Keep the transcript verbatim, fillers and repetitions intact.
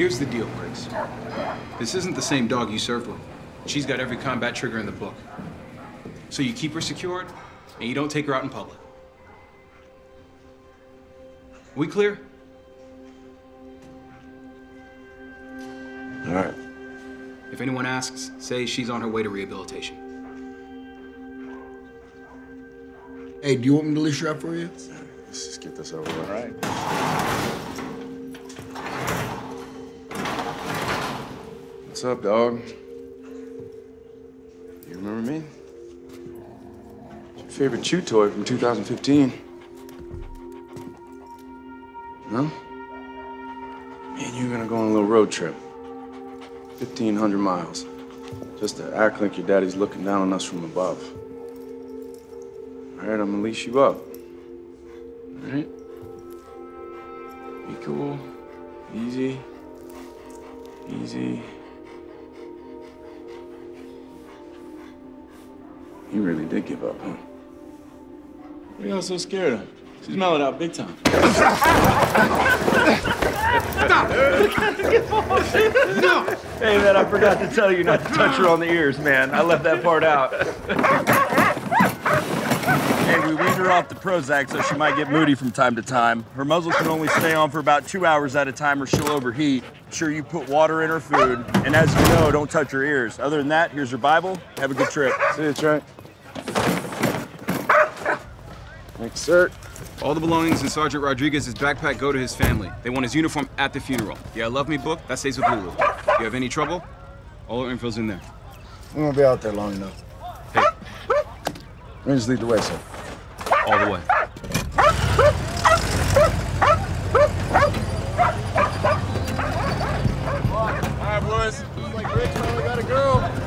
Here's the deal, Briggs. This isn't the same dog you served with. She's got every combat trigger in the book. So you keep her secured, and you don't take her out in public. We clear? All right. If anyone asks, say she's on her way to rehabilitation. Hey, do you want me to leash her up for you? Let's just get this over with. All right. What's up, dog? You remember me? It's your favorite chew toy from two thousand fifteen. No? Me and you are gonna go on a little road trip. fifteen hundred miles. Just to act like your daddy's looking down on us from above. All right, I'm gonna leash you up. All right? Be cool. Easy. Easy. You really did give up, huh? What are y'all so scared of? She's mellowed out big time. Stop! No! Hey, man, I forgot to tell you not to touch her on the ears, man. I left that part out. Hey, we weaned her off the Prozac so she might get moody from time to time. Her muzzle can only stay on for about two hours at a time or she'll overheat. Make sure you put water in her food. And as you know, don't touch her ears. Other than that, here's her Bible. Have a good trip. See you, Trent. Thanks, sir. All the belongings in Sergeant Rodriguez's backpack go to his family. They want his uniform at the funeral. The I Love Me book, that stays with Lulu. If you have any trouble, all her info's in there. We won't be out there long enough. Hey. Rangers lead the way, sir. All the way. All right, boys. Looks like Rick finally got a girl.